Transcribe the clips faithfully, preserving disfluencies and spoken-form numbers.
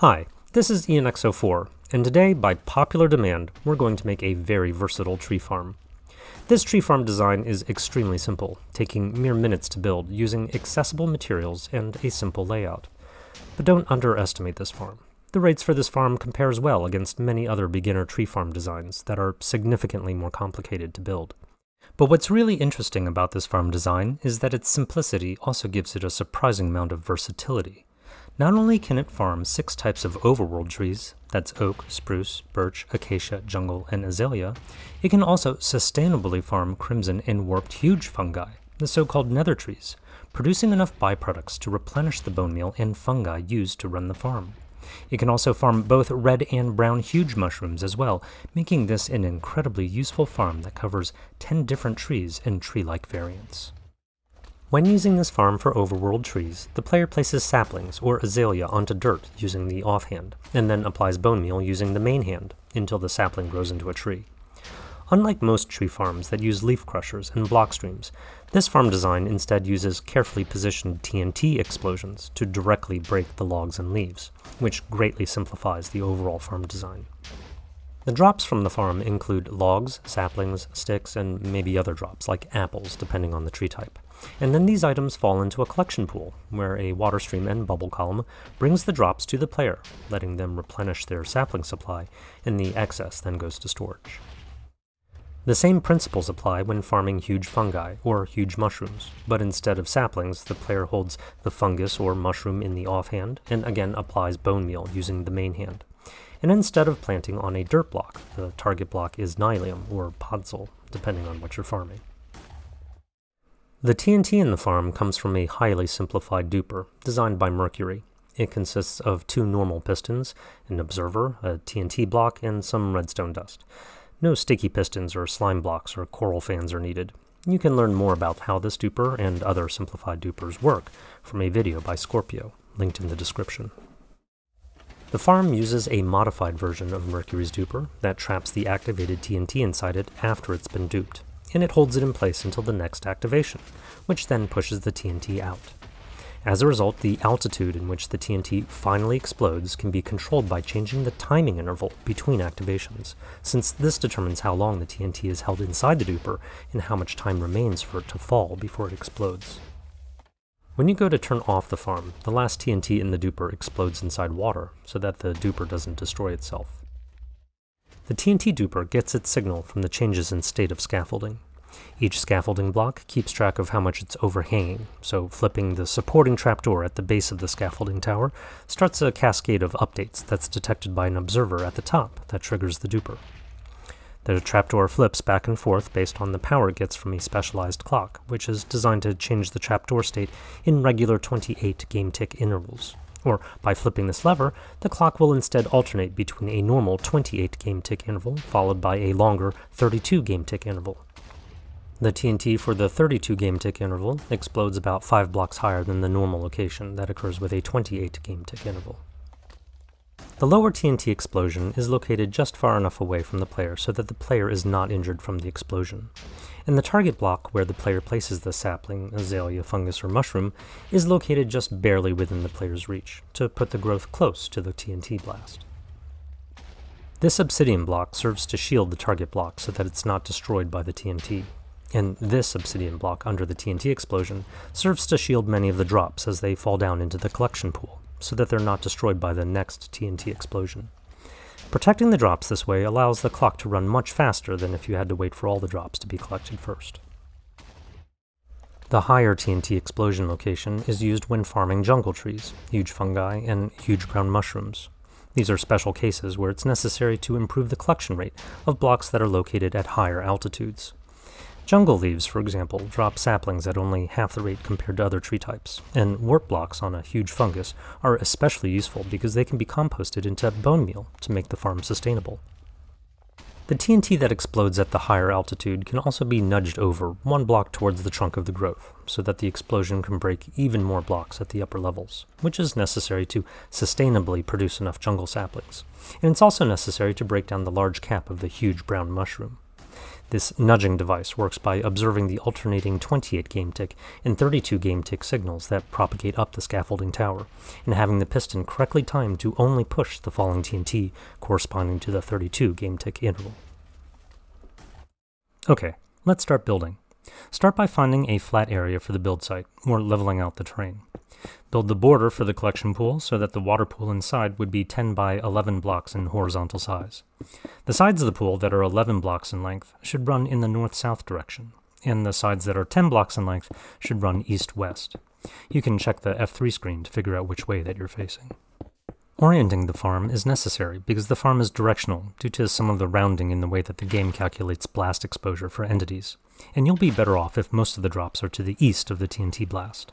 Hi, this is Ian X oh four, and today, by popular demand, we're going to make a very versatile tree farm. This tree farm design is extremely simple, taking mere minutes to build using accessible materials and a simple layout. But don't underestimate this farm. The rates for this farm compares well against many other beginner tree farm designs that are significantly more complicated to build. But what's really interesting about this farm design is that its simplicity also gives it a surprising amount of versatility. Not only can it farm six types of overworld trees, that's oak, spruce, birch, acacia, jungle, and azalea, it can also sustainably farm crimson and warped huge fungi, the so-called nether trees, producing enough byproducts to replenish the bone meal and fungi used to run the farm. It can also farm both red and brown huge mushrooms as well, making this an incredibly useful farm that covers ten different trees and tree-like variants. When using this farm for overworld trees, the player places saplings or azalea onto dirt using the offhand, and then applies bone meal using the main hand until the sapling grows into a tree. Unlike most tree farms that use leaf crushers and block streams, this farm design instead uses carefully positioned T N T explosions to directly break the logs and leaves, which greatly simplifies the overall farm design. The drops from the farm include logs, saplings, sticks, and maybe other drops like apples depending on the tree type. And then these items fall into a collection pool, where a water stream and bubble column brings the drops to the player, letting them replenish their sapling supply, and the excess then goes to storage. The same principles apply when farming huge fungi, or huge mushrooms, but instead of saplings, the player holds the fungus or mushroom in the offhand, and again applies bone meal using the main hand. And instead of planting on a dirt block, the target block is Nylium, or podzol, depending on what you're farming. The T N T in the farm comes from a highly simplified duper, designed by Mercury. It consists of two normal pistons, an observer, a T N T block, and some redstone dust. No sticky pistons or slime blocks or coral fans are needed. You can learn more about how this duper and other simplified dupers work from a video by Scorpio, linked in the description. The farm uses a modified version of Mercury's duper that traps the activated T N T inside it after it's been duped, and it holds it in place until the next activation, which then pushes the T N T out. As a result, the altitude in which the T N T finally explodes can be controlled by changing the timing interval between activations, since this determines how long the T N T is held inside the duper and how much time remains for it to fall before it explodes. When you go to turn off the farm, the last T N T in the duper explodes inside water, so that the duper doesn't destroy itself. The T N T duper gets its signal from the changes in state of scaffolding. Each scaffolding block keeps track of how much it's overhanging, so flipping the supporting trapdoor at the base of the scaffolding tower starts a cascade of updates that's detected by an observer at the top that triggers the duper. The trapdoor flips back and forth based on the power it gets from a specialized clock, which is designed to change the trapdoor state in regular twenty-eight game tick intervals. Or, by flipping this lever, the clock will instead alternate between a normal twenty-eight game tick interval followed by a longer thirty-two game tick interval. The T N T for the thirty-two game tick interval explodes about five blocks higher than the normal location that occurs with a twenty-eight game tick interval. The lower T N T explosion is located just far enough away from the player so that the player is not injured from the explosion. And the target block where the player places the sapling, azalea, fungus, or mushroom is located just barely within the player's reach, to put the growth close to the T N T blast. This obsidian block serves to shield the target block so that it's not destroyed by the T N T. And this obsidian block under the T N T explosion serves to shield many of the drops as they fall down into the collection pool, so that they're not destroyed by the next T N T explosion. Protecting the drops this way allows the clock to run much faster than if you had to wait for all the drops to be collected first. The higher T N T explosion location is used when farming jungle trees, huge fungi, and huge brown mushrooms. These are special cases where it's necessary to improve the collection rate of blocks that are located at higher altitudes. Jungle leaves, for example, drop saplings at only half the rate compared to other tree types, and warp blocks on a huge fungus are especially useful because they can be composted into bone meal to make the farm sustainable. The T N T that explodes at the higher altitude can also be nudged over one block towards the trunk of the growth, so that the explosion can break even more blocks at the upper levels, which is necessary to sustainably produce enough jungle saplings. And it's also necessary to break down the large cap of the huge brown mushroom. This nudging device works by observing the alternating twenty-eight game tick and thirty-two game tick signals that propagate up the scaffolding tower, and having the piston correctly timed to only push the falling T N T corresponding to the thirty-two game tick interval. Okay, let's start building. Start by finding a flat area for the build site, or leveling out the terrain. Build the border for the collection pool so that the water pool inside would be ten by eleven blocks in horizontal size. The sides of the pool that are eleven blocks in length should run in the north-south direction, and the sides that are ten blocks in length should run east-west. You can check the F three screen to figure out which way that you're facing. Orienting the farm is necessary because the farm is directional due to some of the rounding in the way that the game calculates blast exposure for entities, and you'll be better off if most of the drops are to the east of the T N T blast.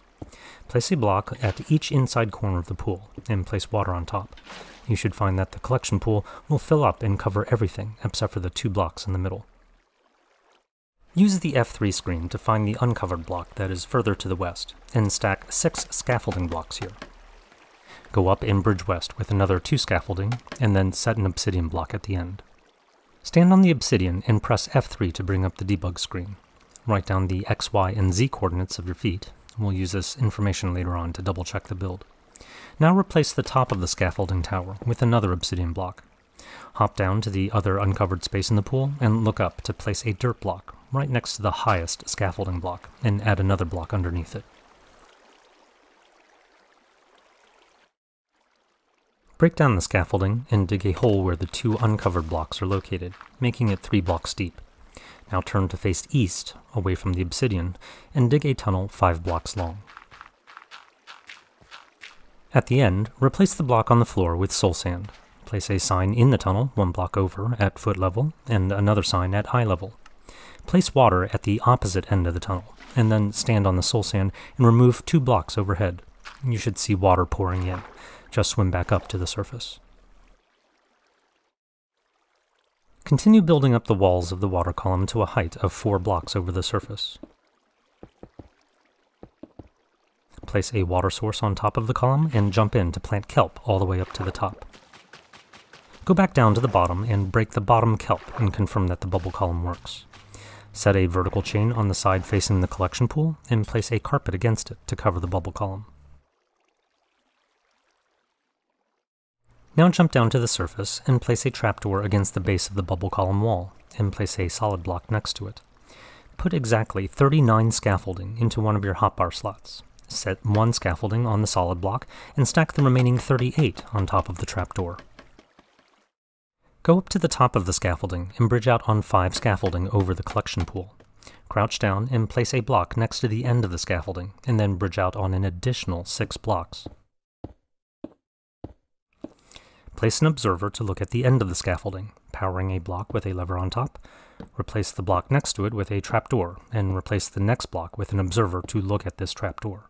Place a block at each inside corner of the pool, and place water on top. You should find that the collection pool will fill up and cover everything except for the two blocks in the middle. Use the F three screen to find the uncovered block that is further to the west, and stack six scaffolding blocks here. Go up and bridge west with another two scaffolding, and then set an obsidian block at the end. Stand on the obsidian and press F three to bring up the debug screen. Write down the X, Y, and Z coordinates of your feet. We'll use this information later on to double check the build. Now replace the top of the scaffolding tower with another obsidian block. Hop down to the other uncovered space in the pool and look up to place a dirt block right next to the highest scaffolding block and add another block underneath it. Break down the scaffolding and dig a hole where the two uncovered blocks are located, making it three blocks deep. Now turn to face east, away from the obsidian, and dig a tunnel five blocks long. At the end, replace the block on the floor with soul sand. Place a sign in the tunnel, one block over, at foot level, and another sign at eye level. Place water at the opposite end of the tunnel, and then stand on the soul sand and remove two blocks overhead. You should see water pouring in. Just swim back up to the surface. Continue building up the walls of the water column to a height of four blocks over the surface. Place a water source on top of the column and jump in to plant kelp all the way up to the top. Go back down to the bottom and break the bottom kelp and confirm that the bubble column works. Set a vertical chain on the side facing the collection pool and place a carpet against it to cover the bubble column. Now jump down to the surface and place a trapdoor against the base of the bubble column wall, and place a solid block next to it. Put exactly thirty-nine scaffolding into one of your hotbar slots. Set one scaffolding on the solid block and stack the remaining thirty-eight on top of the trapdoor. Go up to the top of the scaffolding and bridge out on five scaffolding over the collection pool. Crouch down and place a block next to the end of the scaffolding, and then bridge out on an additional six blocks. Place an observer to look at the end of the scaffolding, powering a block with a lever on top. Replace the block next to it with a trapdoor, and replace the next block with an observer to look at this trapdoor.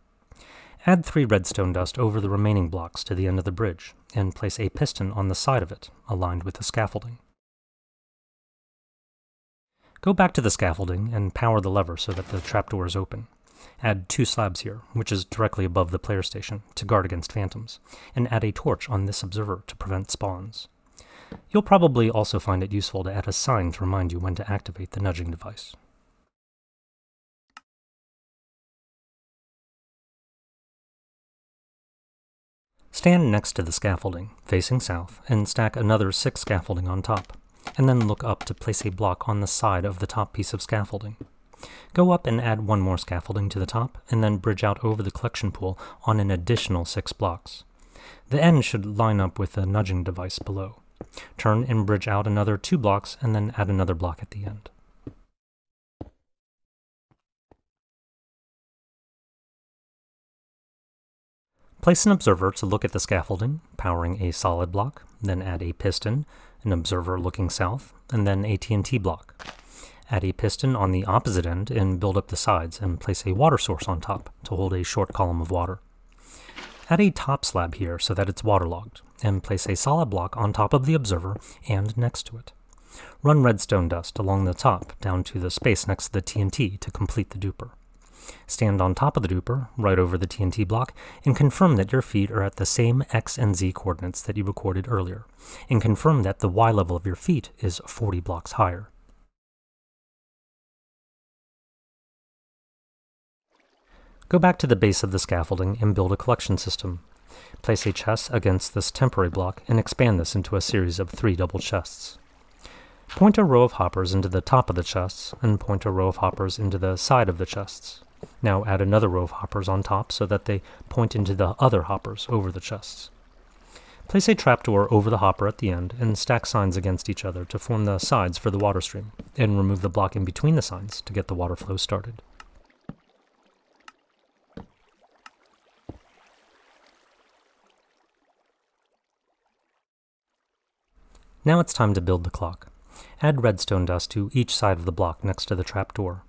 Add three redstone dust over the remaining blocks to the end of the bridge, and place a piston on the side of it, aligned with the scaffolding. Go back to the scaffolding and power the lever so that the trapdoor is open. Add two slabs here, which is directly above the player station, to guard against phantoms, and add a torch on this observer to prevent spawns. You'll probably also find it useful to add a sign to remind you when to activate the nudging device. Stand next to the scaffolding, facing south, and stack another six scaffolding on top, and then look up to place a block on the side of the top piece of scaffolding. Go up and add one more scaffolding to the top, and then bridge out over the collection pool on an additional six blocks. The end should line up with the nudging device below. Turn and bridge out another two blocks, and then add another block at the end. Place an observer to look at the scaffolding, powering a solid block, then add a piston, an observer looking south, and then a T N T block. Add a piston on the opposite end and build up the sides, and place a water source on top to hold a short column of water. Add a top slab here so that it's waterlogged, and place a solid block on top of the observer and next to it. Run redstone dust along the top down to the space next to the T N T to complete the duper. Stand on top of the duper, right over the T N T block, and confirm that your feet are at the same X and Z coordinates that you recorded earlier, and confirm that the Y level of your feet is forty blocks higher. Go back to the base of the scaffolding and build a collection system. Place a chest against this temporary block and expand this into a series of three double chests. Point a row of hoppers into the top of the chests, and point a row of hoppers into the side of the chests. Now add another row of hoppers on top so that they point into the other hoppers over the chests. Place a trapdoor over the hopper at the end and stack signs against each other to form the sides for the water stream, and remove the block in between the signs to get the water flow started. Now it's time to build the clock. Add redstone dust to each side of the block next to the trapdoor.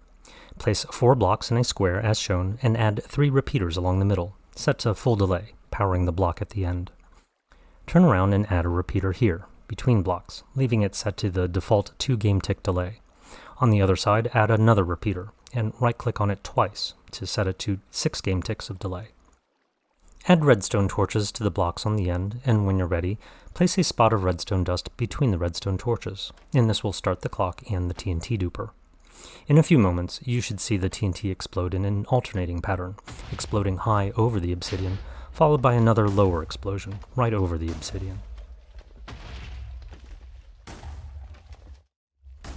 Place four blocks in a square as shown and add three repeaters along the middle, set to full delay, powering the block at the end. Turn around and add a repeater here, between blocks, leaving it set to the default two game tick delay. On the other side, add another repeater, and right-click on it twice to set it to six game ticks of delay. Add redstone torches to the blocks on the end, and when you're ready, place a spot of redstone dust between the redstone torches, and this will start the clock and the T N T duper. In a few moments, you should see the T N T explode in an alternating pattern, exploding high over the obsidian, followed by another lower explosion, right over the obsidian.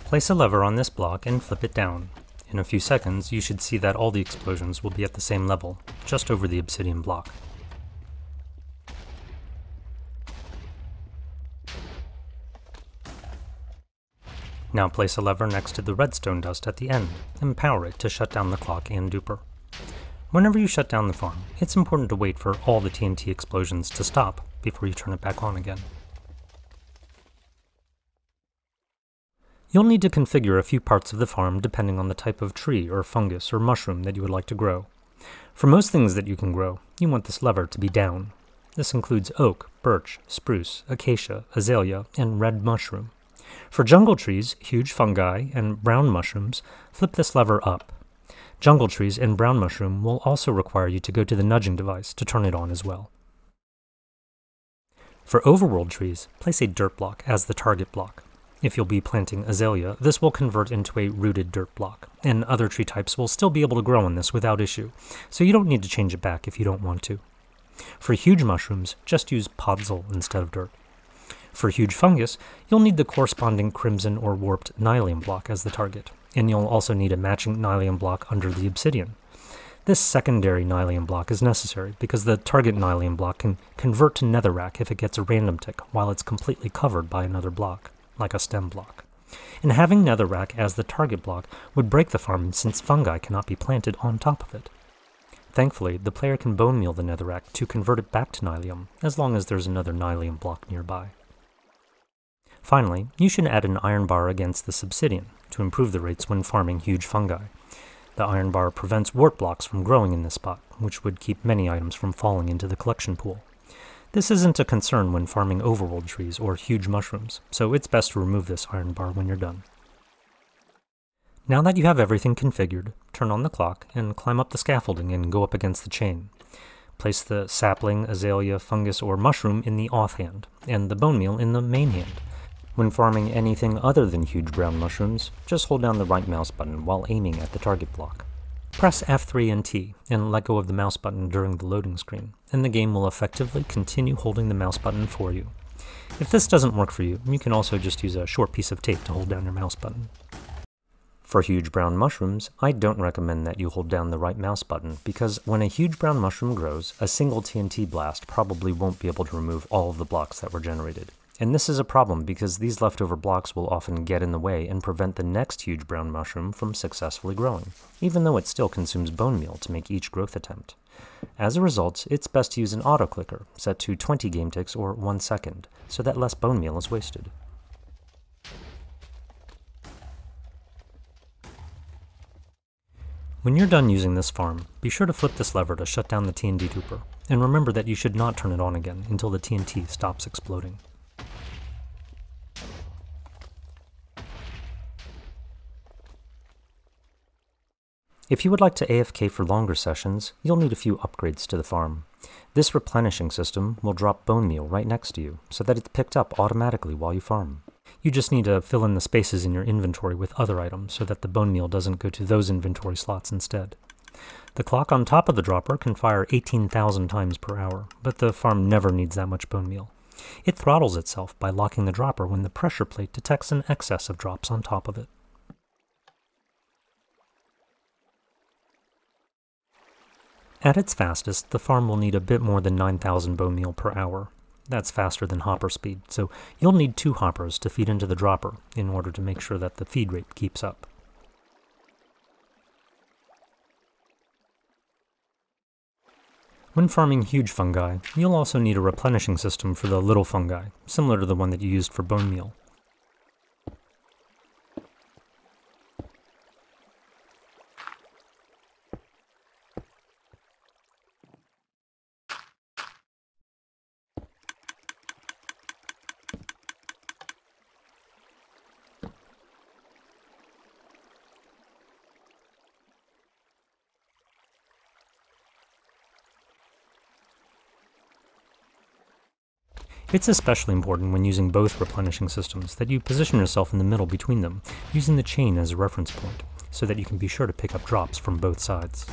Place a lever on this block and flip it down. In a few seconds, you should see that all the explosions will be at the same level, just over the obsidian block. Now place a lever next to the redstone dust at the end, and power it to shut down the clock and duper. Whenever you shut down the farm, it's important to wait for all the T N T explosions to stop before you turn it back on again. You'll need to configure a few parts of the farm depending on the type of tree or fungus or mushroom that you would like to grow. For most things that you can grow, you want this lever to be down. This includes oak, birch, spruce, acacia, azalea, and red mushroom. For jungle trees, huge fungi, and brown mushrooms, flip this lever up. Jungle trees and brown mushroom will also require you to go to the nudging device to turn it on as well. For overworld trees, place a dirt block as the target block. If you'll be planting azalea, this will convert into a rooted dirt block, and other tree types will still be able to grow on this without issue, so you don't need to change it back if you don't want to. For huge mushrooms, just use podzol instead of dirt. For huge fungus, you'll need the corresponding crimson or warped nylium block as the target, and you'll also need a matching nylium block under the obsidian. This secondary nylium block is necessary because the target nylium block can convert to netherrack if it gets a random tick while it's completely covered by another block, like a stem block. And having netherrack as the target block would break the farm since fungi cannot be planted on top of it. Thankfully, the player can bone meal the netherrack to convert it back to nylium, as long as there's another nylium block nearby. Finally, you should add an iron bar against this obsidian, to improve the rates when farming huge fungi. The iron bar prevents wart blocks from growing in this spot, which would keep many items from falling into the collection pool. This isn't a concern when farming overworld trees or huge mushrooms, so it's best to remove this iron bar when you're done. Now that you have everything configured, turn on the clock and climb up the scaffolding and go up against the chain. Place the sapling, azalea, fungus, or mushroom in the off hand, and the bone meal in the main hand. When farming anything other than huge brown mushrooms, just hold down the right mouse button while aiming at the target block. Press F three and T, and let go of the mouse button during the loading screen, and the game will effectively continue holding the mouse button for you. If this doesn't work for you, you can also just use a short piece of tape to hold down your mouse button. For huge brown mushrooms, I don't recommend that you hold down the right mouse button, because when a huge brown mushroom grows, a single T N T blast probably won't be able to remove all of the blocks that were generated. And this is a problem because these leftover blocks will often get in the way and prevent the next huge brown mushroom from successfully growing, even though it still consumes bone meal to make each growth attempt. As a result, it's best to use an auto-clicker, set to twenty game ticks or one second, so that less bone meal is wasted. When you're done using this farm, be sure to flip this lever to shut down the T N T duper, and remember that you should not turn it on again until the T N T stops exploding. If you would like to A F K for longer sessions, you'll need a few upgrades to the farm. This replenishing system will drop bone meal right next to you, so that it's picked up automatically while you farm. You just need to fill in the spaces in your inventory with other items so that the bone meal doesn't go to those inventory slots instead. The clock on top of the dropper can fire eighteen thousand times per hour, but the farm never needs that much bone meal. It throttles itself by locking the dropper when the pressure plate detects an excess of drops on top of it. At its fastest, the farm will need a bit more than nine thousand bone meal per hour. That's faster than hopper speed, so you'll need two hoppers to feed into the dropper in order to make sure that the feed rate keeps up. When farming huge fungi, you'll also need a replenishing system for the little fungi, similar to the one that you used for bone meal. It's especially important when using both replenishing systems that you position yourself in the middle between them, using the chain as a reference point, so that you can be sure to pick up drops from both sides.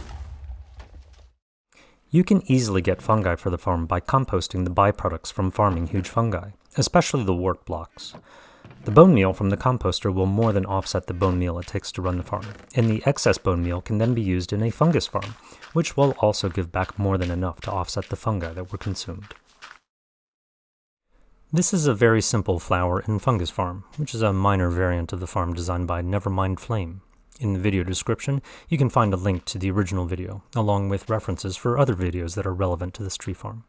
You can easily get fungi for the farm by composting the byproducts from farming huge fungi, especially the wart blocks. The bone meal from the composter will more than offset the bone meal it takes to run the farm, and the excess bone meal can then be used in a fungus farm, which will also give back more than enough to offset the fungi that were consumed. This is a very simple flower and fungus farm, which is a minor variant of the farm designed by Nevermind Flame. In the video description, you can find a link to the original video, along with references for other videos that are relevant to this tree farm.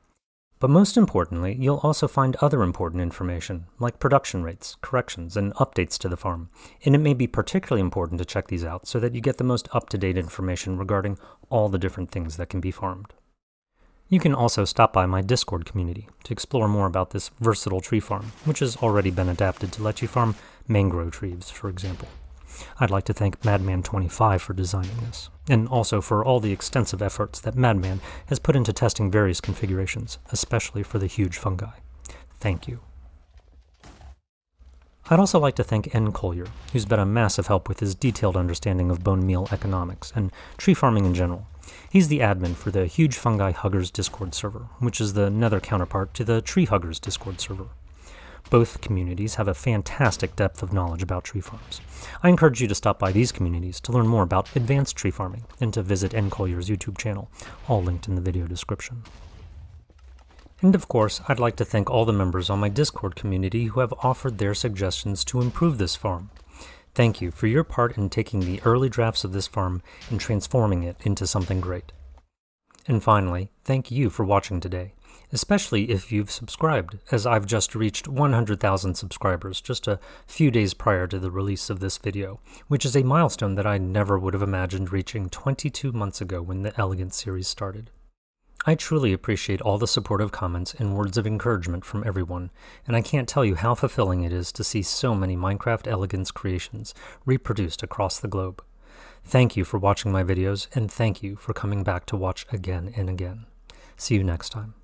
But most importantly, you'll also find other important information, like production rates, corrections, and updates to the farm, and it may be particularly important to check these out so that you get the most up-to-date information regarding all the different things that can be farmed. You can also stop by my Discord community to explore more about this versatile tree farm, which has already been adapted to let you farm mangrove trees, for example. I'd like to thank Madman twenty-five for designing this, and also for all the extensive efforts that Madman has put into testing various configurations, especially for the huge fungi. Thank you. I'd also like to thank N. Collier, who's been a massive help with his detailed understanding of bone meal economics and tree farming in general. He's the admin for the Huge Fungi Huggers Discord server, which is the Nether counterpart to the Tree Huggers Discord server. Both communities have a fantastic depth of knowledge about tree farms. I encourage you to stop by these communities to learn more about advanced tree farming and to visit N. Collier's YouTube channel, all linked in the video description. And of course, I'd like to thank all the members on my Discord community who have offered their suggestions to improve this farm. Thank you for your part in taking the early drafts of this farm and transforming it into something great. And finally, thank you for watching today, especially if you've subscribed, as I've just reached one hundred thousand subscribers just a few days prior to the release of this video, which is a milestone that I never would have imagined reaching twenty-two months ago when the Elegance series started. I truly appreciate all the supportive comments and words of encouragement from everyone, and I can't tell you how fulfilling it is to see so many Minecraft Elegance creations reproduced across the globe. Thank you for watching my videos, and thank you for coming back to watch again and again. See you next time.